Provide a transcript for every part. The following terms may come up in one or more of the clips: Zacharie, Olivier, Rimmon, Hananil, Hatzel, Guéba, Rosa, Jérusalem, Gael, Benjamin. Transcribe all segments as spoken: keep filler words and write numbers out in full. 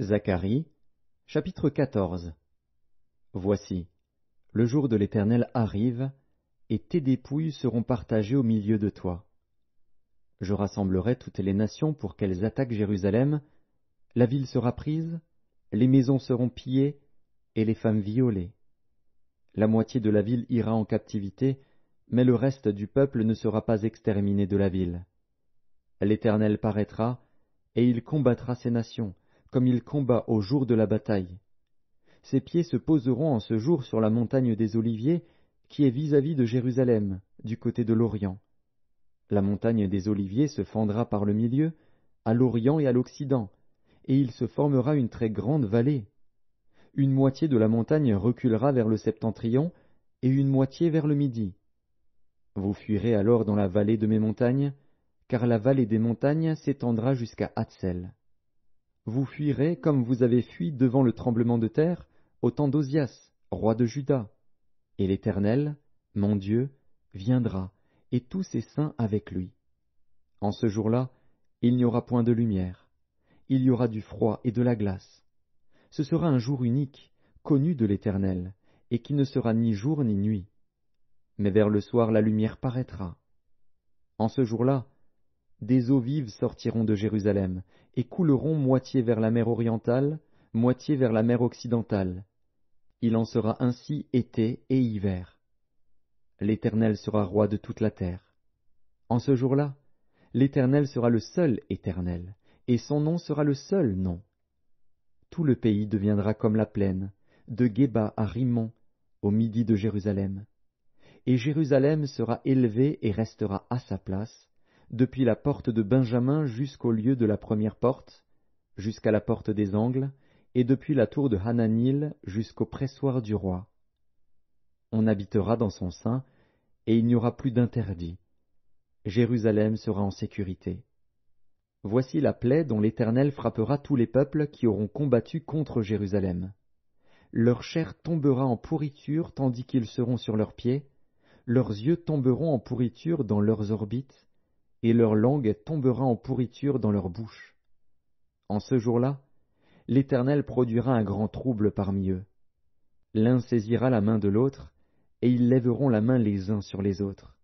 Zacharie, chapitre quatorze. Voici, le jour de l'Éternel arrive, et tes dépouilles seront partagées au milieu de toi. Je rassemblerai toutes les nations pour qu'elles attaquent Jérusalem, la ville sera prise, les maisons seront pillées, et les femmes violées. La moitié de la ville ira en captivité, mais le reste du peuple ne sera pas exterminé de la ville. L'Éternel paraîtra, et il combattra ces nations, comme il combat au jour de la bataille. Ses pieds se poseront en ce jour sur la montagne des Oliviers, qui est vis-à-vis de Jérusalem, du côté de l'Orient. La montagne des Oliviers se fendra par le milieu, à l'Orient et à l'Occident, et il se formera une très grande vallée. Une moitié de la montagne reculera vers le septentrion, et une moitié vers le midi. Vous fuirez alors dans la vallée de mes montagnes, car la vallée des montagnes s'étendra jusqu'à Hatzel. Vous fuirez comme vous avez fui devant le tremblement de terre, au temps d'Ozias, roi de Juda. Et l'Éternel, mon Dieu, viendra, et tous ses saints avec lui. En ce jour-là, il n'y aura point de lumière, il y aura du froid et de la glace. Ce sera un jour unique, connu de l'Éternel, et qui ne sera ni jour ni nuit. Mais vers le soir la lumière paraîtra. En ce jour-là, des eaux vives sortiront de Jérusalem, et couleront moitié vers la mer orientale, moitié vers la mer occidentale. Il en sera ainsi été et hiver. L'Éternel sera roi de toute la terre. En ce jour-là, l'Éternel sera le seul Éternel, et son nom sera le seul nom. Tout le pays deviendra comme la plaine, de Guéba à Rimmon, au midi de Jérusalem. Et Jérusalem sera élevée et restera à sa place, depuis la porte de Benjamin jusqu'au lieu de la première porte, jusqu'à la porte des angles, et depuis la tour de Hananil jusqu'au pressoir du roi. On habitera dans son sein, et il n'y aura plus d'interdit. Jérusalem sera en sécurité. Voici la plaie dont l'Éternel frappera tous les peuples qui auront combattu contre Jérusalem. Leur chair tombera en pourriture tandis qu'ils seront sur leurs pieds, leurs yeux tomberont en pourriture dans leurs orbites, et leur langue tombera en pourriture dans leur bouche. En ce jour-là, l'Éternel produira un grand trouble parmi eux. L'un saisira la main de l'autre, et ils lèveront la main les uns sur les autres.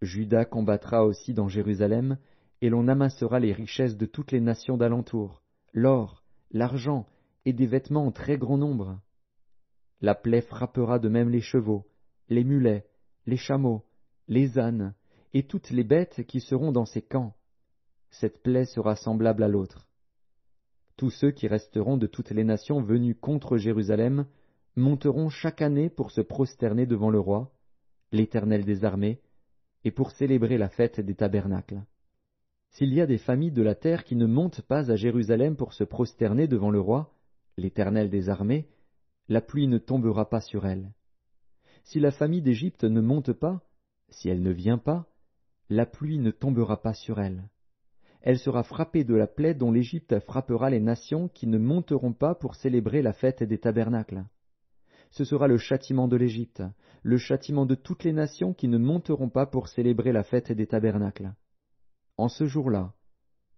Juda combattra aussi dans Jérusalem, et l'on amassera les richesses de toutes les nations d'alentour, l'or, l'argent, et des vêtements en très grand nombre. La plaie frappera de même les chevaux, les mulets, les chameaux, les ânes, et toutes les bêtes qui seront dans ces camps. Cette plaie sera semblable à l'autre. Tous ceux qui resteront de toutes les nations venus contre Jérusalem monteront chaque année pour se prosterner devant le roi, l'Éternel des armées, et pour célébrer la fête des tabernacles. S'il y a des familles de la terre qui ne montent pas à Jérusalem pour se prosterner devant le roi, l'Éternel des armées, la pluie ne tombera pas sur elle. Si la famille d'Égypte ne monte pas, si elle ne vient pas, la pluie ne tombera pas sur elle. Elle sera frappée de la plaie dont l'Égypte frappera les nations qui ne monteront pas pour célébrer la fête des tabernacles. Ce sera le châtiment de l'Égypte, le châtiment de toutes les nations qui ne monteront pas pour célébrer la fête des tabernacles. En ce jour-là,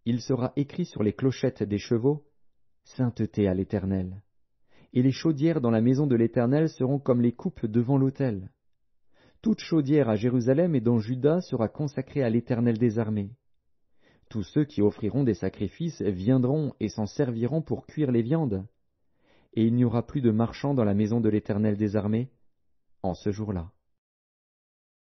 il sera écrit sur les clochettes des chevaux, « Sainteté à l'Éternel ». Et les chaudières dans la maison de l'Éternel seront comme les coupes devant l'autel. Toute chaudière à Jérusalem et dans Juda sera consacrée à l'Éternel des armées. Tous ceux qui offriront des sacrifices viendront et s'en serviront pour cuire les viandes. Et il n'y aura plus de marchands dans la maison de l'Éternel des armées en ce jour-là.